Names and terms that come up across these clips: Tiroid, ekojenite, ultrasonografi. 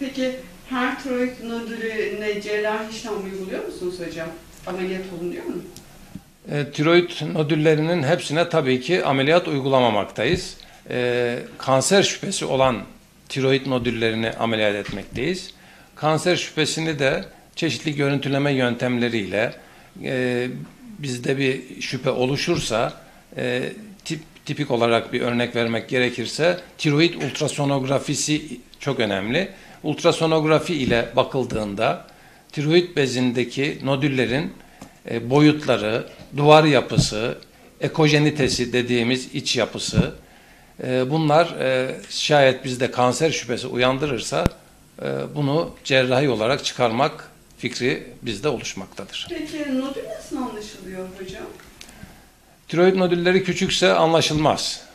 Peki her tiroid nodülüne cerrahi işlem uyguluyor musunuz hocam? Ameliyat olunuyor mu? Tiroid nodüllerinin hepsine tabii ki ameliyat uygulamamaktayız. Kanser şüphesi olan tiroid nodüllerini ameliyat etmekteyiz. Kanser şüphesini de çeşitli görüntüleme yöntemleriyle bizde bir şüphe oluşursa tipik olarak bir örnek vermek gerekirse tiroid ultrasonografisi çok önemli. Ultrasonografi ile bakıldığında tiroid bezindeki nodüllerin boyutları, duvar yapısı, ekojenitesi dediğimiz iç yapısı bunlar şayet bizde kanser şüphesi uyandırırsa bunu cerrahi olarak çıkarmak fikri bizde oluşmaktadır. Peki nodül nasıl anlaşılıyor hocam? Tiroid nodülleri küçükse anlaşılmaz.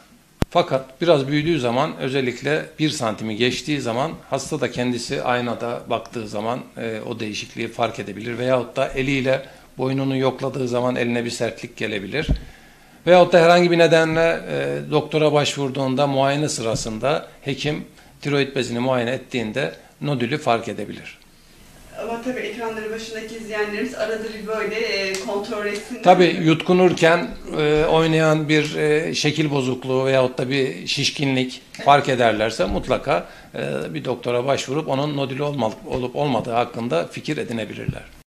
Fakat biraz büyüdüğü zaman özellikle 1 santimi geçtiği zaman hasta da kendisi aynada baktığı zaman o değişikliği fark edebilir. Veyahut da eliyle boynunu yokladığı zaman eline bir sertlik gelebilir. Veyahut da herhangi bir nedenle doktora başvurduğunda muayene sırasında hekim tiroid bezini muayene ettiğinde nodülü fark edebilir. Ama tabii ekranları başındaki izleyenlerimiz arada bir böyle kontrol etsinler. Tabii yutkunurken oynayan bir şekil bozukluğu veyahut da bir şişkinlik fark ederlerse mutlaka bir doktora başvurup onun nodülü olup olmadığı hakkında fikir edinebilirler.